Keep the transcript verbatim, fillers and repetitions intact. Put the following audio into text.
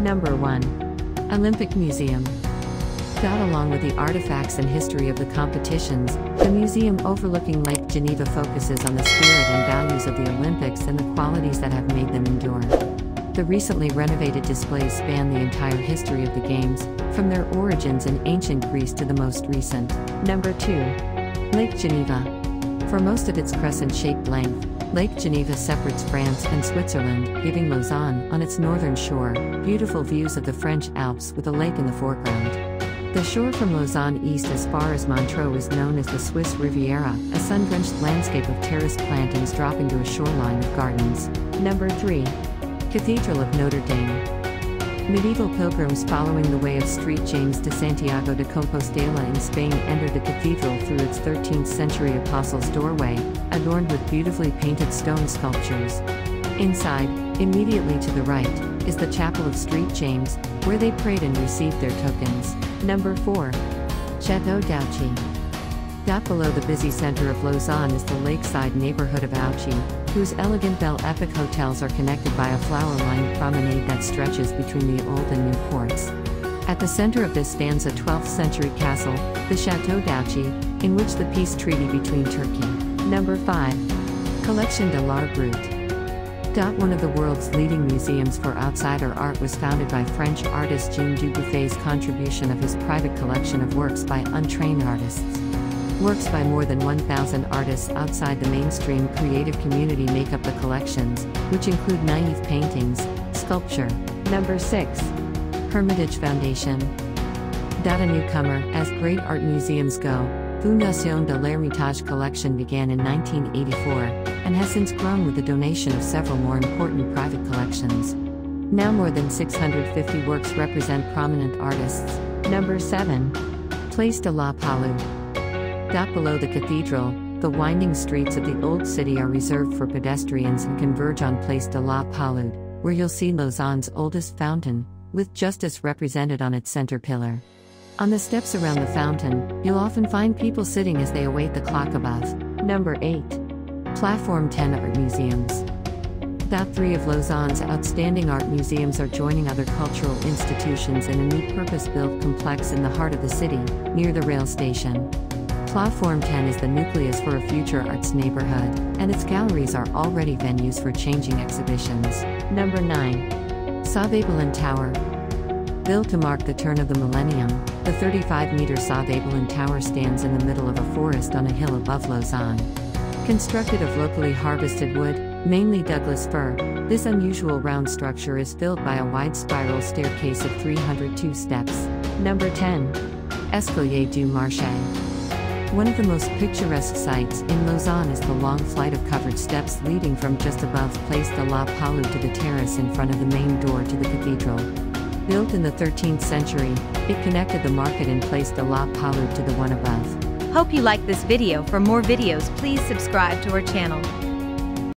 Number one. Olympic Museum. Got along with the artifacts and history of the competitions, the museum overlooking Lake Geneva focuses on the spirit and values of the Olympics and the qualities that have made them endure. The recently renovated displays span the entire history of the Games, from their origins in ancient Greece to the most recent. Number two. Lake Geneva. For most of its crescent-shaped length, Lake Geneva separates France and Switzerland, giving Lausanne, on its northern shore, beautiful views of the French Alps with a lake in the foreground. The shore from Lausanne east as far as Montreux is known as the Swiss Riviera, a sun-drenched landscape of terraced plantings dropping to a shoreline of gardens. Number three. Cathedral of Notre Dame. Medieval pilgrims following the way of Saint James de Santiago de Compostela in Spain entered the cathedral through its thirteenth century apostles' doorway, adorned with beautifully painted stone sculptures. Inside, immediately to the right, is the chapel of Saint James, where they prayed and received their tokens. Number four. Château d'Ouchy. Dot below the busy center of Lausanne is the lakeside neighborhood of Ouchy, whose elegant Belle-Epoque hotels are connected by a flower-lined promenade that stretches between the old and new courts. At the center of this stands a twelfth century castle, the Château d'Ouchy, in which the peace treaty between Turkey. Number five. Collection de l'Art Brut. One of the world's leading museums for outsider art was founded by French artist Jean Dubuffet's contribution of his private collection of works by untrained artists. Works by more than one thousand artists outside the mainstream creative community make up the collections, which include naive paintings, sculpture. Number six. Hermitage Foundation. A newcomer, as great art museums go, Fondation de l'Hermitage collection began in nineteen eighty-four, and has since grown with the donation of several more important private collections. Now more than six hundred fifty works represent prominent artists. Number seven. Place de la Palud. Dot below the cathedral, the winding streets of the old city are reserved for pedestrians and converge on Place de la Palud, where you'll see Lausanne's oldest fountain, with justice represented on its center pillar. On the steps around the fountain, you'll often find people sitting as they await the clock above. Number eight. Platform ten Art Museums. Three of Lausanne's outstanding art museums are joining other cultural institutions in a new purpose-built complex in the heart of the city, near the rail station. Platform ten is the nucleus for a future arts neighborhood, and its galleries are already venues for changing exhibitions. Number nine. Saab Tower. Built to mark the turn of the millennium, the thirty-five meter Saab Tower stands in the middle of a forest on a hill above Lausanne. Constructed of locally harvested wood, mainly Douglas fir, this unusual round structure is filled by a wide spiral staircase of three hundred two steps. Number ten. Escalier du Marchand. One of the most picturesque sights in Lausanne is the long flight of covered steps leading from just above Place de la Palud to the terrace in front of the main door to the cathedral. Built in the thirteenth century, it connected the market in Place de la Palud to the one above. Hope you liked this video. For more videos, please subscribe to our channel.